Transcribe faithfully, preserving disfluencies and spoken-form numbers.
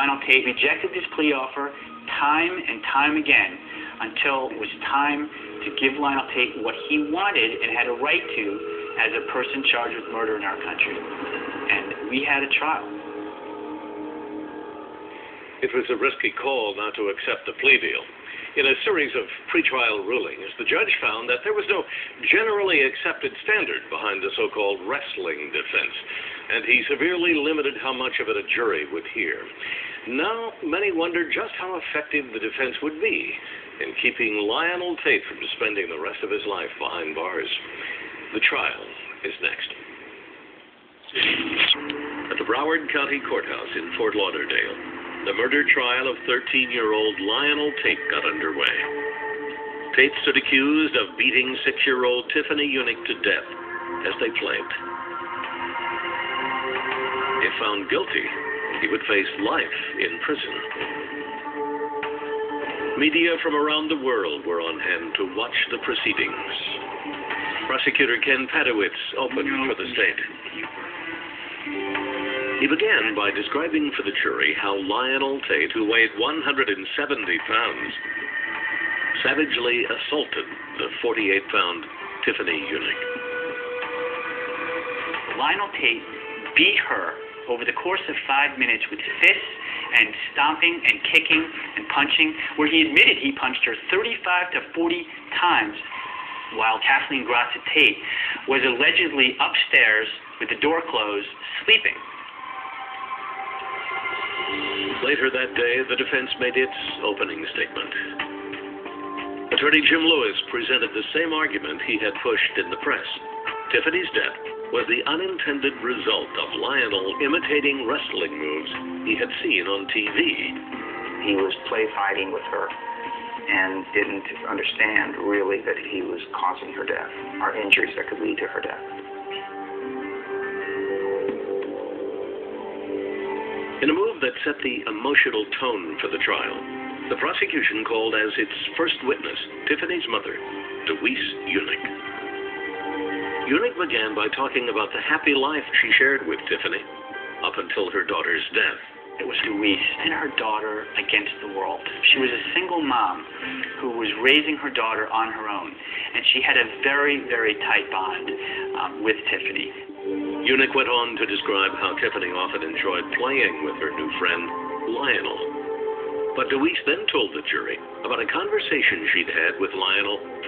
Lionel Tate rejected this plea offer time and time again until it was time to give Lionel Tate what he wanted and had a right to as a person charged with murder in our country. And we had a trial. It was a risky call not to accept the plea deal. In a series of pretrial rulings, the judge found that there was no generally accepted standard behind the so-called wrestling defense, and he severely limited how much of it a jury would hear. Now, many wonder just how effective the defense would be in keeping Lionel Tate from spending the rest of his life behind bars. The trial is next. At the Broward County Courthouse in Fort Lauderdale, the murder trial of thirteen-year-old Lionel Tate got underway. Tate stood accused of beating six-year-old Tiffany Eunick to death, as they claimed. If found guilty, he would face life in prison. Media from around the world were on hand to watch the proceedings. Prosecutor Ken Padowitz opened for the state. He began by describing for the jury how Lionel Tate, who weighed one hundred seventy pounds, savagely assaulted the forty-eight pound Tiffany Eunick. Lionel Tate beat her over the course of five minutes with fists and stomping and kicking and punching, where he admitted he punched her thirty-five to forty times, while Kathleen Grossett-Tate was allegedly upstairs with the door closed, sleeping. Later that day, the defense made its opening statement. Attorney Jim Lewis presented the same argument he had pushed in the press. Tiffany's death was the unintended result of Lionel imitating wrestling moves he had seen on T V. He was play fighting with her and didn't understand, really, that he was causing her death or injuries that could lead to her death. In a move that set the emotional tone for the trial, the prosecution called as its first witness Tiffany's mother, Deweese Eunick. Eunick began by talking about the happy life she shared with Tiffany up until her daughter's death. It was Deweese and her daughter against the world. She was a single mom who was raising her daughter on her own, and she had a very, very tight bond um, with Tiffany. Eunick went on to describe how Tiffany often enjoyed playing with her new friend, Lionel. But Deweese then told the jury about a conversation she'd had with Lionel